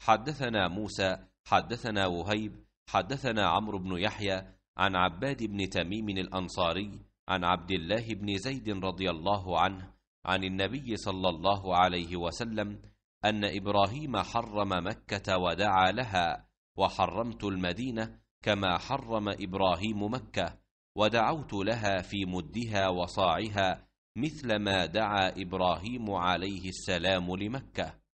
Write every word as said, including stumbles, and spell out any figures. حدثنا موسى حدثنا وهيب حدثنا عمرو بن يحيى عن عباد بن تميم الأنصاري عن عبد الله بن زيد رضي الله عنه عن النبي صلى الله عليه وسلم أن إبراهيم حرم مكة ودعا لها، وحرمت المدينة كما حرم إبراهيم مكة، ودعوت لها في مدها وصاعها مثل ما دعا إبراهيم عليه السلام لمكة.